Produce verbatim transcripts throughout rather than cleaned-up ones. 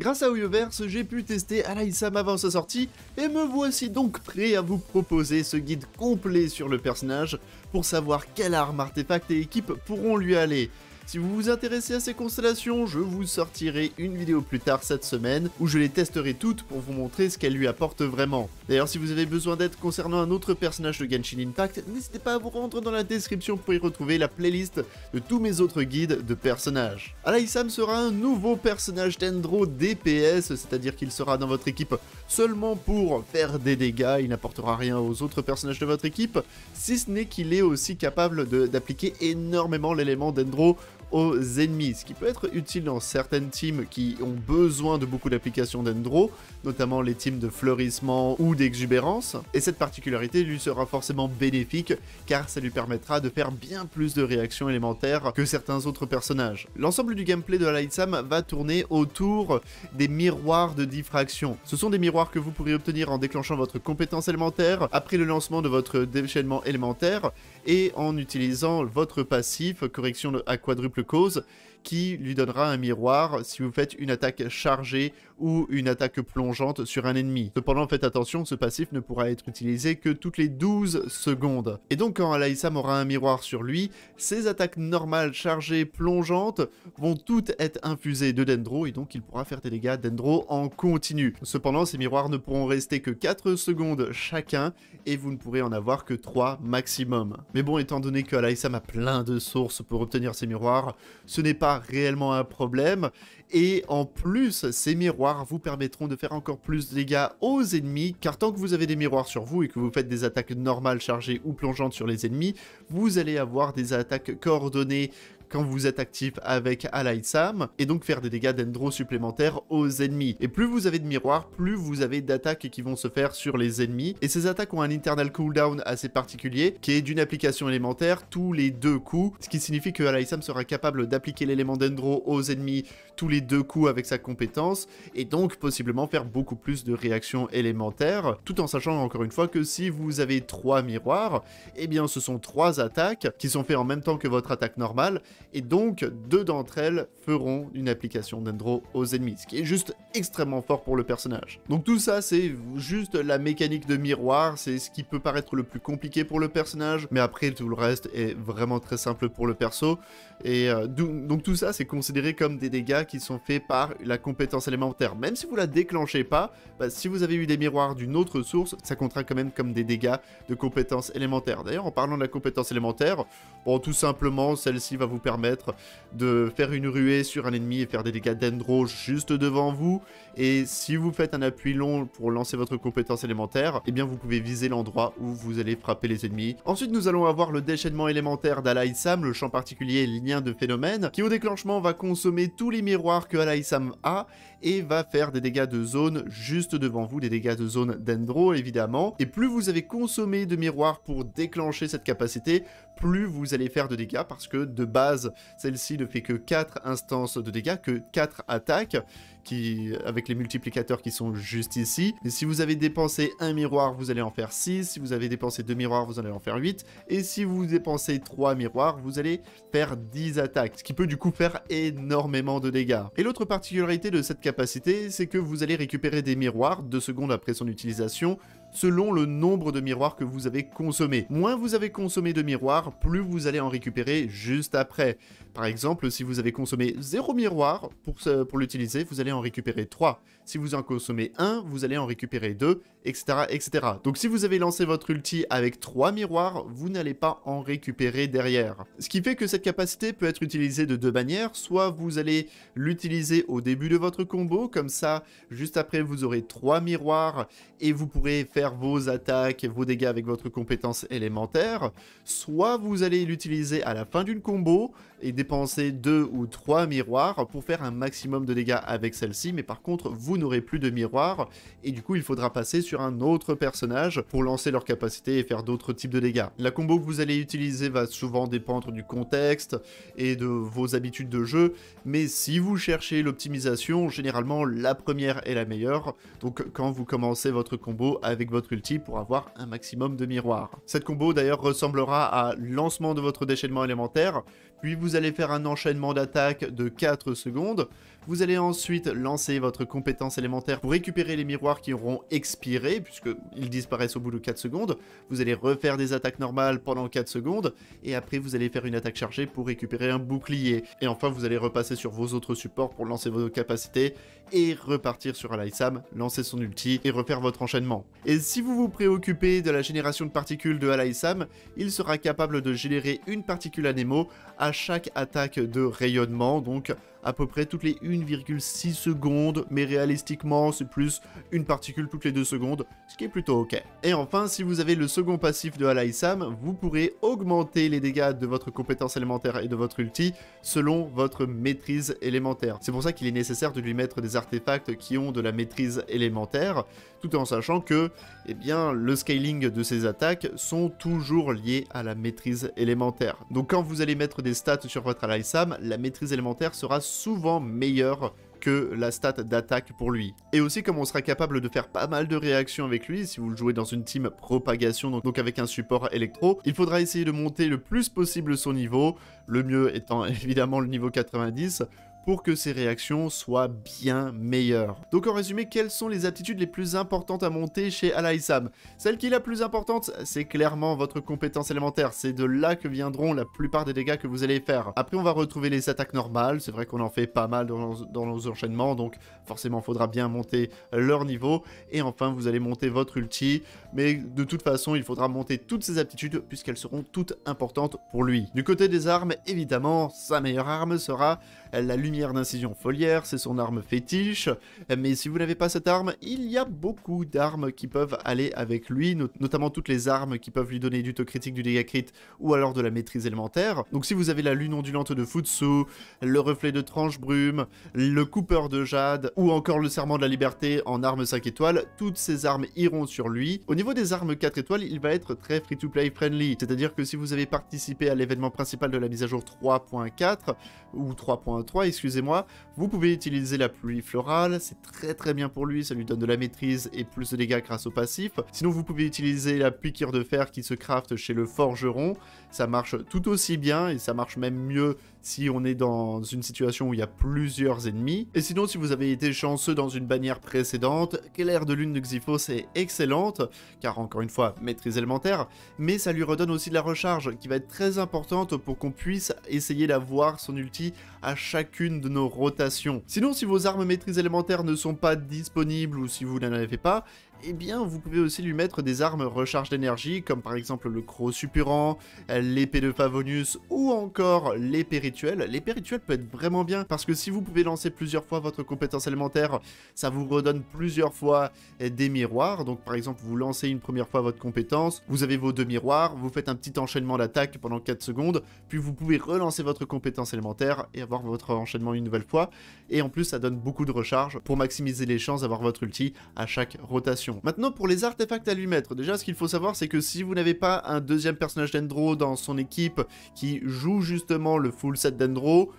Grâce à Ouyoverse, j'ai pu tester Alhaitham avant sa sortie, et me voici donc prêt à vous proposer ce guide complet sur le personnage, pour savoir quelle arme, artefact et équipe pourront lui aller. Si vous vous intéressez à ces constellations, je vous sortirai une vidéo plus tard cette semaine, où je les testerai toutes pour vous montrer ce qu'elles lui apportent vraiment. D'ailleurs, si vous avez besoin d'aide concernant un autre personnage de Genshin Impact, n'hésitez pas à vous rendre dans la description pour y retrouver la playlist de tous mes autres guides de personnages. Alhaitham sera un nouveau personnage Dendro D P S, c'est-à-dire qu'il sera dans votre équipe seulement pour faire des dégâts, il n'apportera rien aux autres personnages de votre équipe, si ce n'est qu'il est aussi capable d'appliquer énormément l'élément Dendro aux ennemis, ce qui peut être utile dans certaines teams qui ont besoin de beaucoup d'applications d'endro, notamment les teams de fleurissement ou d'exubérance, et cette particularité lui sera forcément bénéfique car ça lui permettra de faire bien plus de réactions élémentaires que certains autres personnages. L'ensemble du gameplay de Alhaitham va tourner autour des miroirs de diffraction. Ce sont des miroirs que vous pourrez obtenir en déclenchant votre compétence élémentaire, après le lancement de votre déchaînement élémentaire, et en utilisant votre passif, correction à quadruple cause, qui lui donnera un miroir si vous faites une attaque chargée ou une attaque plongeante sur un ennemi. Cependant, faites attention, ce passif ne pourra être utilisé que toutes les douze secondes. Et donc, quand Alhaitham aura un miroir sur lui, ses attaques normales, chargées, plongeantes vont toutes être infusées de Dendro, et donc il pourra faire des dégâts Dendro en continu. Cependant, ces miroirs ne pourront rester que quatre secondes chacun, et vous ne pourrez en avoir que trois maximum. Mais bon, étant donné que Alhaitham a plein de sources pour obtenir ces miroirs, ce n'est pas réellement un problème, et en plus ces miroirs vous permettront de faire encore plus de dégâts aux ennemis, car tant que vous avez des miroirs sur vous et que vous faites des attaques normales chargées ou plongeantes sur les ennemis, vous allez avoir des attaques coordonnées quand vous êtes actif avec Alhaitham, et donc faire des dégâts d'endro supplémentaires aux ennemis. Et plus vous avez de miroirs, plus vous avez d'attaques qui vont se faire sur les ennemis, et ces attaques ont un internal cooldown assez particulier, qui est d'une application élémentaire tous les deux coups, ce qui signifie que Alhaitham sera capable d'appliquer l'élément d'endro aux ennemis tous les deux coups avec sa compétence, et donc possiblement faire beaucoup plus de réactions élémentaires, tout en sachant encore une fois que si vous avez trois miroirs, eh bien ce sont trois attaques qui sont faites en même temps que votre attaque normale, et donc deux d'entre elles feront une application d'endro aux ennemis, ce qui est juste extrêmement fort pour le personnage. Donc tout ça, c'est juste la mécanique de miroir, c'est ce qui peut paraître le plus compliqué pour le personnage, mais après tout le reste est vraiment très simple pour le perso, et euh, donc tout ça c'est considéré comme des dégâts qui sont faits par la compétence élémentaire. Même si vous la déclenchez pas, bah, si vous avez eu des miroirs d'une autre source, ça comptera quand même comme des dégâts de compétence élémentaire. D'ailleurs, en parlant de la compétence élémentaire, bon, tout simplement celle-ci va vous permettre permettre de faire une ruée sur un ennemi et faire des dégâts d'endro juste devant vous, et si vous faites un appui long pour lancer votre compétence élémentaire, et eh bien vous pouvez viser l'endroit où vous allez frapper les ennemis. Ensuite, nous allons avoir le déchaînement élémentaire d'Alhaitham, le champ particulier lien de phénomène, qui au déclenchement va consommer tous les miroirs que Alhaitham a, et va faire des dégâts de zone juste devant vous, des dégâts de zone d'endro évidemment, et plus vous avez consommé de miroirs pour déclencher cette capacité, plus vous allez faire de dégâts, parce que de base celle-ci ne fait que quatre instances de dégâts, que quatre attaques, qui, avec les multiplicateurs qui sont juste ici. Et si vous avez dépensé un miroir, vous allez en faire six, si vous avez dépensé deux miroirs, vous allez en faire huit, et si vous dépensez trois miroirs, vous allez faire dix attaques, ce qui peut du coup faire énormément de dégâts. Et l'autre particularité de cette capacité, c'est que vous allez récupérer des miroirs deux secondes après son utilisation, selon le nombre de miroirs que vous avez consommé. Moins vous avez consommé de miroirs, plus vous allez en récupérer juste après. Par exemple, si vous avez consommé zéro miroir pour, euh, pour l'utiliser, vous allez en récupérer trois. Si vous en consommez un, vous allez en récupérer deux, et cetera, et cetera. Donc si vous avez lancé votre ulti avec trois miroirs, vous n'allez pas en récupérer derrière. Ce qui fait que cette capacité peut être utilisée de deux manières. Soit vous allez l'utiliser au début de votre combo, comme ça, juste après, vous aurez trois miroirs et vous pourrez faire vos attaques, vos dégâts avec votre compétence élémentaire. Soit vous allez l'utiliser à la fin d'une combo et dépenser deux ou trois miroirs pour faire un maximum de dégâts avec celle-ci, mais par contre vous n'aurez plus de miroirs et du coup il faudra passer sur un autre personnage pour lancer leur capacité et faire d'autres types de dégâts. La combo que vous allez utiliser va souvent dépendre du contexte et de vos habitudes de jeu, mais si vous cherchez l'optimisation, généralement la première est la meilleure, donc quand vous commencez votre combo avec votre ulti pour avoir un maximum de miroirs. Cette combo d'ailleurs ressemblera à lancement de votre déchaînement élémentaire, puis vous allez faire un enchaînement d'attaques de quatre secondes. Vous allez ensuite lancer votre compétence élémentaire pour récupérer les miroirs qui auront expiré, puisqu'ils disparaissent au bout de quatre secondes. Vous allez refaire des attaques normales pendant quatre secondes, et après vous allez faire une attaque chargée pour récupérer un bouclier. Et enfin vous allez repasser sur vos autres supports pour lancer vos capacités, et repartir sur Alhaitham, lancer son ulti, et refaire votre enchaînement. Et si vous vous préoccupez de la génération de particules de Alhaitham, il sera capable de générer une particule anémo à chaque attaque de rayonnement, donc à peu près toutes les une virgule six secondes, mais réalistiquement c'est plus une particule toutes les deux secondes, ce qui est plutôt ok. Et enfin, si vous avez le second passif de Alhaitham, vous pourrez augmenter les dégâts de votre compétence élémentaire et de votre ulti selon votre maîtrise élémentaire. C'est pour ça qu'il est nécessaire de lui mettre des artefacts qui ont de la maîtrise élémentaire, tout en sachant que eh bien, le scaling de ces attaques sont toujours liés à la maîtrise élémentaire. Donc quand vous allez mettre des stats sur votre Alhaitham, la maîtrise élémentaire sera souvent meilleur que la stat d'attaque pour lui. Et aussi, comme on sera capable de faire pas mal de réactions avec lui, si vous le jouez dans une team propagation, donc avec un support électro, il faudra essayer de monter le plus possible son niveau, le mieux étant évidemment le niveau quatre-vingt-dix, pour que ses réactions soient bien meilleures. Donc en résumé, quelles sont les aptitudes les plus importantes à monter chez Alhaitham? Celle qui est la plus importante, c'est clairement votre compétence élémentaire, c'est de là que viendront la plupart des dégâts que vous allez faire. Après on va retrouver les attaques normales, c'est vrai qu'on en fait pas mal dans, dans nos enchaînements, donc forcément faudra bien monter leur niveau, et enfin vous allez monter votre ulti, mais de toute façon il faudra monter toutes ces aptitudes puisqu'elles seront toutes importantes pour lui. Du côté des armes, évidemment, sa meilleure arme sera la lumière Lumière d'Incision Foliaire, c'est son arme fétiche, mais si vous n'avez pas cette arme, il y a beaucoup d'armes qui peuvent aller avec lui, not notamment toutes les armes qui peuvent lui donner du taux critique, du dégât crit, ou alors de la maîtrise élémentaire. Donc si vous avez la Lune Ondulante de Futsu, le Reflet de Tranche Brume, le Coupeur de Jade, ou encore le Serment de la Liberté en arme cinq étoiles, toutes ces armes iront sur lui. Au niveau des armes quatre étoiles, il va être très free-to-play friendly, c'est-à-dire que si vous avez participé à l'événement principal de la mise à jour trois point quatre, ou trois point trois, excusez-moi, vous pouvez utiliser la pluie florale, c'est très très bien pour lui, ça lui donne de la maîtrise et plus de dégâts grâce au passif. Sinon vous pouvez utiliser la piqûre de fer qui se crafte chez le forgeron, ça marche tout aussi bien et ça marche même mieux si on est dans une situation où il y a plusieurs ennemis. Et sinon, si vous avez été chanceux dans une bannière précédente, Claire de Lune de Xyphos est excellente, car encore une fois, maîtrise élémentaire, mais ça lui redonne aussi de la recharge, qui va être très importante pour qu'on puisse essayer d'avoir son ulti à chacune de nos rotations. Sinon, si vos armes maîtrise élémentaire ne sont pas disponibles, ou si vous n'en avez pas, eh bien, vous pouvez aussi lui mettre des armes recharge d'énergie, comme par exemple le Croc Supurant, l'épée de Favonius, ou encore l'épée rituelle. L'épée rituelle peut être vraiment bien, parce que si vous pouvez lancer plusieurs fois votre compétence élémentaire, ça vous redonne plusieurs fois des miroirs. Donc par exemple, vous lancez une première fois votre compétence, vous avez vos deux miroirs, vous faites un petit enchaînement d'attaque pendant quatre secondes, puis vous pouvez relancer votre compétence élémentaire et avoir votre enchaînement une nouvelle fois. Et en plus, ça donne beaucoup de recharge pour maximiser les chances d'avoir votre ulti à chaque rotation. Maintenant, pour les artefacts à lui mettre, déjà ce qu'il faut savoir c'est que si vous n'avez pas un deuxième personnage Dendro dans son équipe qui joue justement le full set Dendro,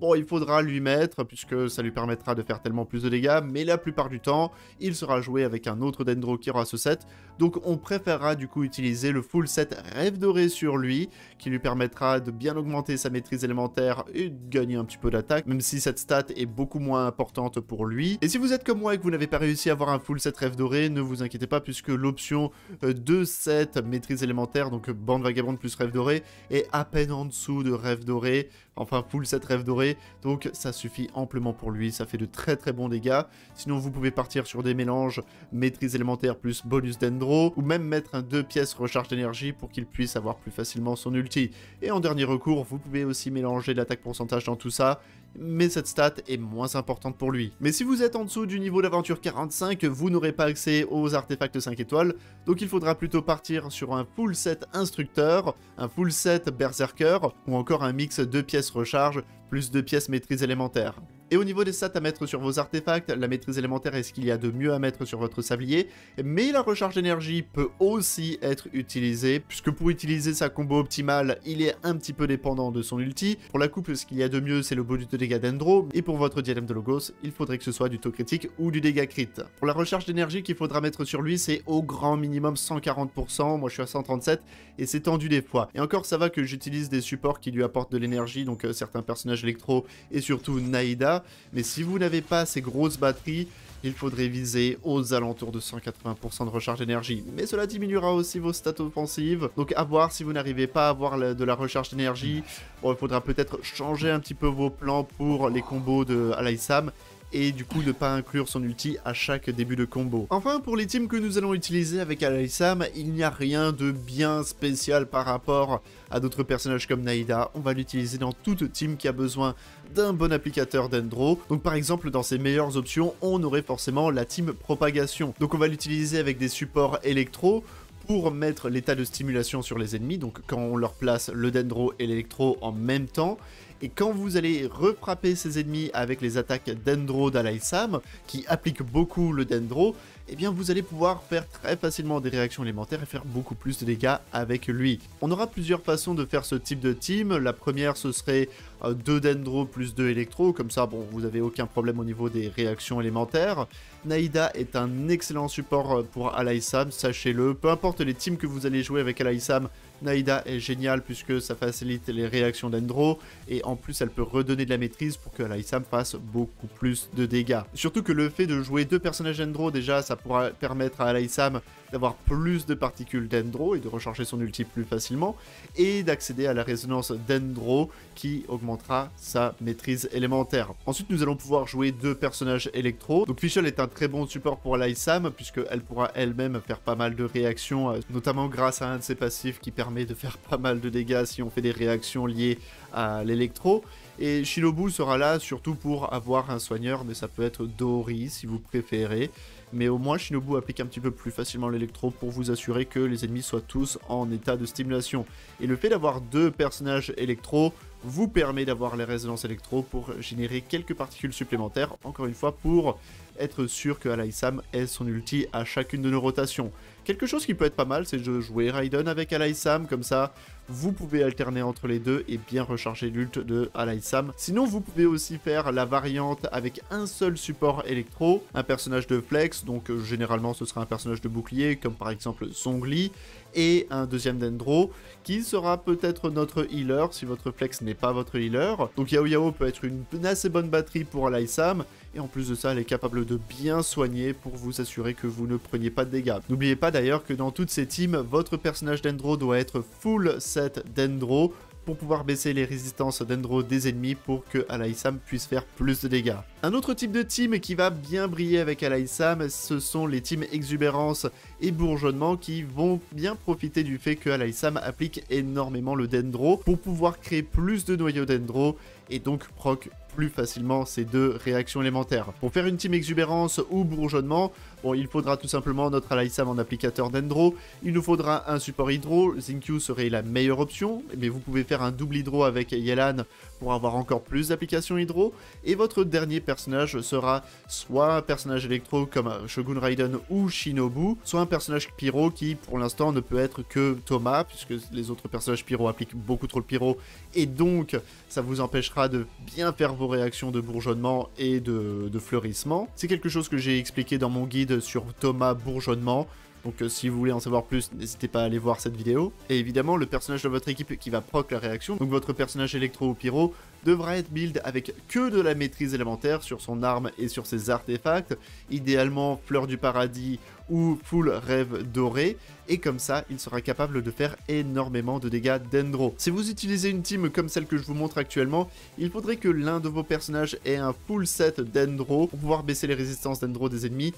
bon, il faudra lui mettre, puisque ça lui permettra de faire tellement plus de dégâts, mais la plupart du temps, il sera joué avec un autre Dendro qui aura ce set, donc on préférera du coup utiliser le full set Rêve Doré sur lui, qui lui permettra de bien augmenter sa maîtrise élémentaire et de gagner un petit peu d'attaque, même si cette stat est beaucoup moins importante pour lui. Et si vous êtes comme moi et que vous n'avez pas réussi à avoir un full set Rêve Doré, ne vous inquiétez pas, puisque l'option de set maîtrise élémentaire, donc Bande Vagabonde plus Rêve Doré, est à peine en dessous de Rêve Doré, enfin full set Rêve Doré, donc ça suffit amplement pour lui, ça fait de très très bons dégâts. Sinon vous pouvez partir sur des mélanges maîtrise élémentaire plus bonus dendro, ou même mettre un deux pièces recharge d'énergie pour qu'il puisse avoir plus facilement son ulti. Et en dernier recours, vous pouvez aussi mélanger l'attaque pourcentage dans tout ça, mais cette stat est moins importante pour lui. Mais si vous êtes en dessous du niveau d'aventure quarante-cinq, vous n'aurez pas accès aux artefacts cinq étoiles, donc il faudra plutôt partir sur un full set instructeur, un full set berserker, ou encore un mix deux pièces recharge, plus deux pièces maîtrise élémentaire. Et au niveau des stats à mettre sur vos artefacts, la maîtrise élémentaire est ce qu'il y a de mieux à mettre sur votre sablier, mais la recharge d'énergie peut aussi être utilisée, puisque pour utiliser sa combo optimale, il est un petit peu dépendant de son ulti. Pour la coupe, ce qu'il y a de mieux, c'est le bonus de dégâts Dendro, et pour votre diadème de Logos, il faudrait que ce soit du taux critique ou du dégât crit. Pour la recharge d'énergie qu'il faudra mettre sur lui, c'est au grand minimum cent quarante pour cent, moi je suis à cent trente-sept, et c'est tendu des fois. Et encore, ça va que j'utilise des supports qui lui apportent de l'énergie, donc euh, certains personnages électro, et surtout Nahida. Mais si vous n'avez pas ces grosses batteries, il faudrait viser aux alentours de cent quatre-vingts pour cent de recharge d'énergie. Mais cela diminuera aussi vos stats offensives. Donc à voir si vous n'arrivez pas à avoir de la recharge d'énergie. Bon, il faudra peut-être changer un petit peu vos plans pour les combos de Alhaitham. Et du coup ne pas inclure son ulti à chaque début de combo. Enfin, pour les teams que nous allons utiliser avec Alhaitham, il n'y a rien de bien spécial par rapport à d'autres personnages comme Nahida. On va l'utiliser dans toute team qui a besoin d'un bon applicateur Dendro. Donc par exemple, dans ses meilleures options, on aurait forcément la team Propagation. Donc on va l'utiliser avec des supports électro pour mettre l'état de stimulation sur les ennemis, donc quand on leur place le Dendro et l'électro en même temps. Et quand vous allez refrapper ces ennemis avec les attaques Dendro d'Alhaitham, qui appliquent beaucoup le Dendro, eh bien vous allez pouvoir faire très facilement des réactions élémentaires et faire beaucoup plus de dégâts avec lui. On aura plusieurs façons de faire ce type de team. La première, ce serait euh, deux Dendro plus deux électro, comme ça bon, vous n'avez aucun problème au niveau des réactions élémentaires. Nahida est un excellent support pour Alhaitham, sachez-le. Peu importe les teams que vous allez jouer avec Alhaitham, Nahida est géniale puisque ça facilite les réactions d'Endro et en plus elle peut redonner de la maîtrise pour que Alhaitham fasse beaucoup plus de dégâts. Surtout que le fait de jouer deux personnages Dendro, déjà ça pourra permettre à Alhaitham d'avoir plus de particules Dendro et de recharger son ulti plus facilement et d'accéder à la résonance Dendro qui augmentera sa maîtrise élémentaire. Ensuite nous allons pouvoir jouer deux personnages électro. Donc Fischl est un très bon support pour Alhaitham puisqu'elle pourra elle-même faire pas mal de réactions, notamment grâce à un de ses passifs qui permet permet de faire pas mal de dégâts si on fait des réactions liées à l'électro. Et Shinobu sera là surtout pour avoir un soigneur, mais ça peut être Dori si vous préférez. Mais au moins Shinobu applique un petit peu plus facilement l'électro pour vous assurer que les ennemis soient tous en état de stimulation. Et le fait d'avoir deux personnages électro vous permet d'avoir les résonances électro pour générer quelques particules supplémentaires, encore une fois pour être sûr que Alhaitham ait son ulti à chacune de nos rotations. Quelque chose qui peut être pas mal, c'est de jouer Raiden avec Alhaitham, comme ça vous pouvez alterner entre les deux et bien recharger l'ult de Alhaitham. Sinon vous pouvez aussi faire la variante avec un seul support électro, un personnage de flex, donc euh, généralement ce sera un personnage de bouclier comme par exemple Zhongli, et un deuxième Dendro qui sera peut-être notre healer si votre flex n'est pas votre healer. Donc Yao Yao peut être une assez bonne batterie pour Alhaitham. Et en plus de ça, elle est capable de bien soigner pour vous assurer que vous ne preniez pas de dégâts. N'oubliez pas d'ailleurs que dans toutes ces teams, votre personnage Dendro doit être full set Dendro pour pouvoir baisser les résistances Dendro des ennemis pour que Alhaitham puisse faire plus de dégâts. Un autre type de team qui va bien briller avec Alhaitham, ce sont les teams Exubérance et Bourgeonnement qui vont bien profiter du fait que Alhaitham applique énormément le Dendro pour pouvoir créer plus de noyaux Dendro et donc proc plus facilement ces deux réactions élémentaires. Pour faire une team Exubérance ou Bourgeonnement, bon, il faudra tout simplement notre Alhaitham en applicateur Dendro, il nous faudra un support Hydro, Xingqiu serait la meilleure option, mais vous pouvez faire un double Hydro avec Yelan pour avoir encore plus d'applications Hydro, et votre dernier personnage sera soit un personnage électro comme Shogun Raiden ou Shinobu, soit un personnage pyro qui pour l'instant ne peut être que Thomas, puisque les autres personnages pyro appliquent beaucoup trop le pyro, et donc ça vous empêchera de bien faire vos réactions de bourgeonnement et de, de fleurissement. C'est quelque chose que j'ai expliqué dans mon guide sur Thomas Bourgeonnement, donc euh, si vous voulez en savoir plus, n'hésitez pas à aller voir cette vidéo. Et évidemment, le personnage de votre équipe qui va proc la réaction, donc votre personnage électro ou pyro, devra être build avec que de la maîtrise élémentaire sur son arme et sur ses artefacts, idéalement Fleur du Paradis ou full Rêve Doré, et comme ça il sera capable de faire énormément de dégâts Dendro. Si vous utilisez une team comme celle que je vous montre actuellement, il faudrait que l'un de vos personnages ait un full set Dendro pour pouvoir baisser les résistances Dendro des ennemis,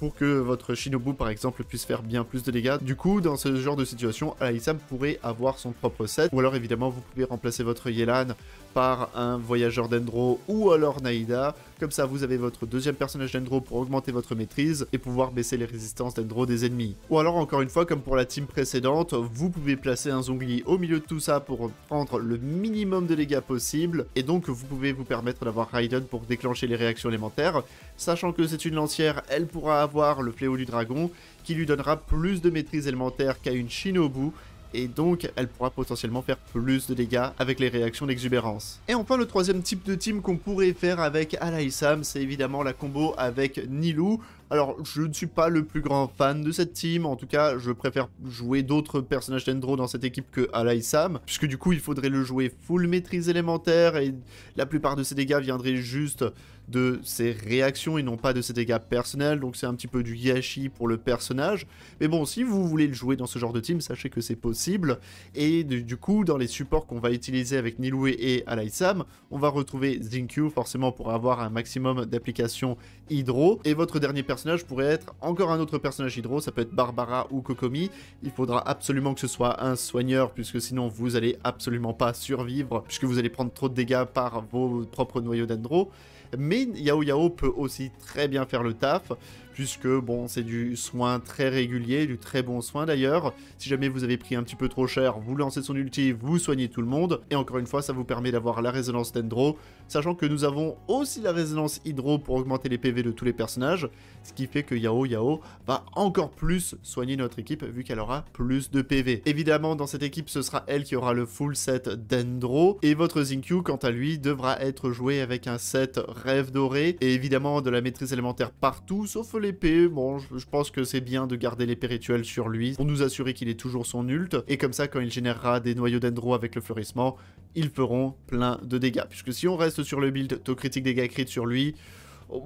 pour que votre Shinobu par exemple puisse faire bien plus de dégâts. Du coup, dans ce genre de situation, Alhaitham pourrait avoir son propre set, ou alors évidemment vous pouvez remplacer votre Yelan par un voyageur d'Endro ou alors Nahida. Comme ça, vous avez votre deuxième personnage d'Endro pour augmenter votre maîtrise et pouvoir baisser les résistances d'Endro des ennemis. Ou alors, encore une fois, comme pour la team précédente, vous pouvez placer un Zhongli au milieu de tout ça pour prendre le minimum de dégâts possible. Et donc, vous pouvez vous permettre d'avoir Raiden pour déclencher les réactions élémentaires. Sachant que c'est une lancière, elle pourra avoir le fléau du dragon qui lui donnera plus de maîtrise élémentaire qu'à une Shinobu. Et donc elle pourra potentiellement faire plus de dégâts avec les réactions d'exubérance. Et enfin, le troisième type de team qu'on pourrait faire avec Alhaitham, c'est évidemment la combo avec Nilou. Alors, je ne suis pas le plus grand fan de cette team, en tout cas, je préfère jouer d'autres personnages d'Endro dans cette équipe que Alhaitham, puisque du coup, il faudrait le jouer full maîtrise élémentaire, et la plupart de ses dégâts viendraient juste de ses réactions et non pas de ses dégâts personnels, donc c'est un petit peu du gâchis pour le personnage. Mais bon, si vous voulez le jouer dans ce genre de team, sachez que c'est possible, et du coup, dans les supports qu'on va utiliser avec Nilou et Alhaitham, on va retrouver Xingqiu, forcément pour avoir un maximum d'applications hydro, et votre dernier personnage personnage pourrait être encore un autre personnage hydro, ça peut être Barbara ou Kokomi. Il faudra absolument que ce soit un soigneur, puisque sinon vous allez absolument pas survivre, puisque vous allez prendre trop de dégâts par vos propres noyaux d'Endro. Mais Yao Yao peut aussi très bien faire le taf, puisque bon, c'est du soin très régulier, du très bon soin d'ailleurs. Si jamais vous avez pris un petit peu trop cher, vous lancez son ulti, vous soignez tout le monde. Et encore une fois, ça vous permet d'avoir la résonance d'Endro, sachant que nous avons aussi la résonance hydro pour augmenter les P V de tous les personnages. Ce qui fait que Yao Yao va encore plus soigner notre équipe vu qu'elle aura plus de P V. Évidemment, dans cette équipe, ce sera elle qui aura le full set d'Endro. Et votre Xingqiu, quant à lui, devra être joué avec un set Rêve Doré. Et évidemment, de la maîtrise élémentaire partout, sauf l'épée. Bon, je pense que c'est bien de garder l'épée rituelle sur lui pour nous assurer qu'il est toujours son ult. Et comme ça, quand il générera des noyaux d'Endro avec le fleurissement, ils feront plein de dégâts. Puisque si on reste sur le build taux critique dégâts crit sur lui...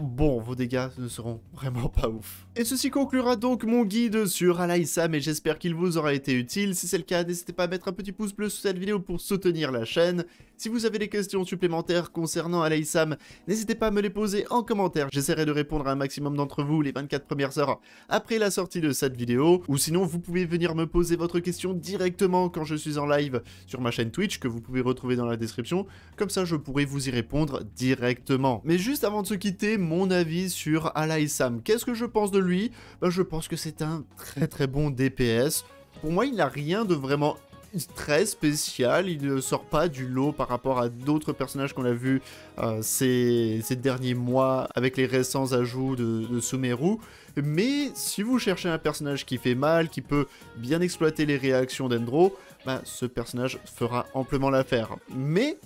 Bon, vos dégâts ne seront vraiment pas ouf. Et ceci conclura donc mon guide sur Alhaitham, et j'espère qu'il vous aura été utile. Si c'est le cas, n'hésitez pas à mettre un petit pouce bleu sous cette vidéo pour soutenir la chaîne. Si vous avez des questions supplémentaires concernant Alhaitham, n'hésitez pas à me les poser en commentaire. J'essaierai de répondre à un maximum d'entre vous les vingt-quatre premières heures après la sortie de cette vidéo. Ou sinon, vous pouvez venir me poser votre question directement quand je suis en live sur ma chaîne Twitch, que vous pouvez retrouver dans la description. Comme ça, je pourrai vous y répondre directement. Mais juste avant de se quitter, mon avis sur Alhaitham. Qu'est-ce que je pense de lui? Ben, je pense que c'est un très très bon D P S. Pour moi, il n'a rien de vraiment très spécial, il ne sort pas du lot par rapport à d'autres personnages qu'on a vus euh, ces, ces derniers mois avec les récents ajouts de, de Sumeru. Mais si vous cherchez un personnage qui fait mal, qui peut bien exploiter les réactions d'Endro, ben, ce personnage fera amplement l'affaire. Mais,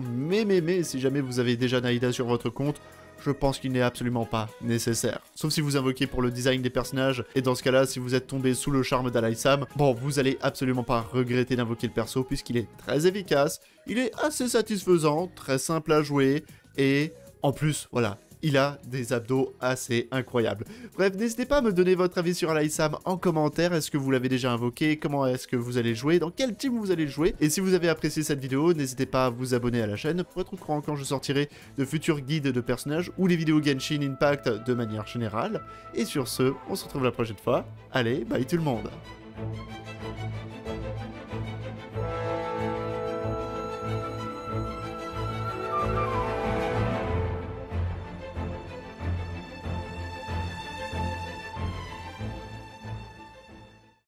mais, mais, mais, si jamais vous avez déjà Nahida sur votre compte, je pense qu'il n'est absolument pas nécessaire. Sauf si vous invoquez pour le design des personnages, et dans ce cas-là, si vous êtes tombé sous le charme d'Alhaitham, bon, vous allez absolument pas regretter d'invoquer le perso, puisqu'il est très efficace, il est assez satisfaisant, très simple à jouer, et en plus, voilà, il a des abdos assez incroyables. Bref, n'hésitez pas à me donner votre avis sur Alhaitham en commentaire. Est-ce que vous l'avez déjà invoqué? Comment est-ce que vous allez jouer? Dans quel team vous allez jouer? Et si vous avez apprécié cette vidéo, n'hésitez pas à vous abonner à la chaîne pour être au courant quand je sortirai de futurs guides de personnages ou les vidéos Genshin Impact de manière générale. Et sur ce, on se retrouve la prochaine fois. Allez, bye tout le monde!